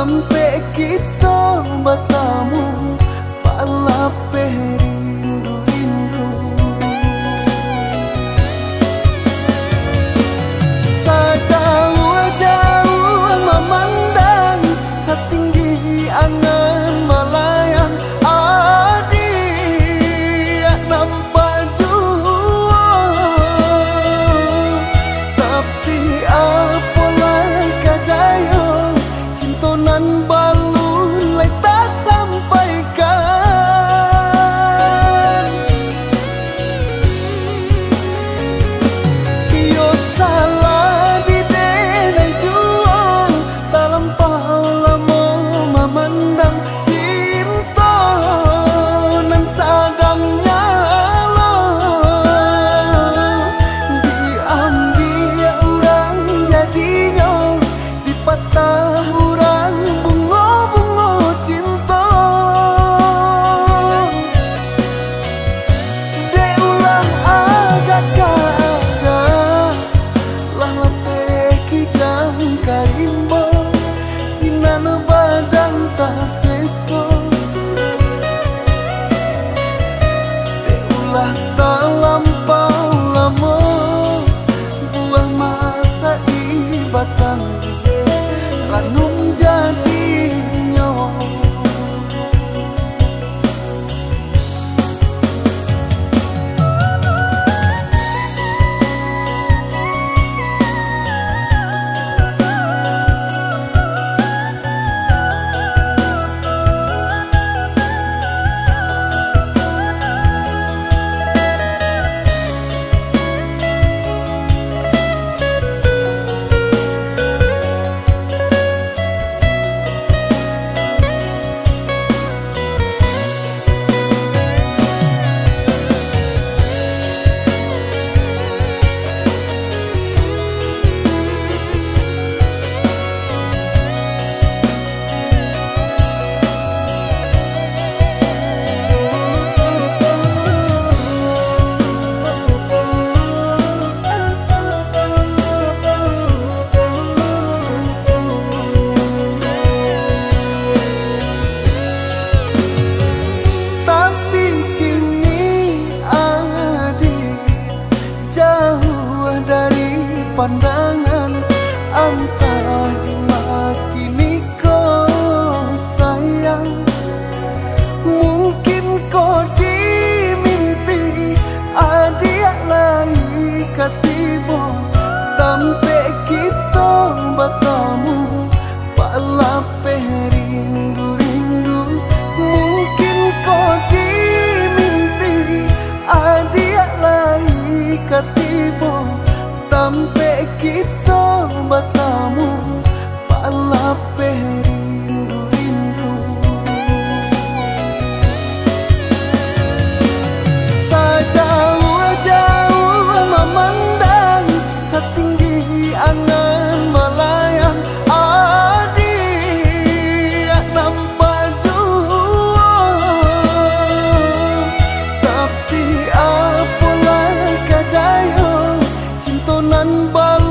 sampai kita bertemu pala perindu-rindu. Sejauh-jauh memandang setinggi angan melayang adik nampak jua, tapi apalah kadaya cintonan balun lai tak sampaikan. Sio salah di denai jua tak lempah lama memandang cinta nan sadang nyala. Diambil orang jadinya dipatah orang bunga-bunga cinta. Dek ulang agak kagak lah lapeh kijang karimba sinana badang tak seso. Dek ulah tak lampau lama buah masa di batang ranum jadinya. Pandangan antara dimaki niko sayang, mungkin kau di mimpi adik lain ketiba sampai kita bertemu pala perindu-rindu. Mungkin kau di mimpi adik lain ketiba sampai kita bertemu pala perindu-rindu. Sejauh-jauh memandang setinggi angan melayang adik nampak jua, tapi apalah kadaya nan bal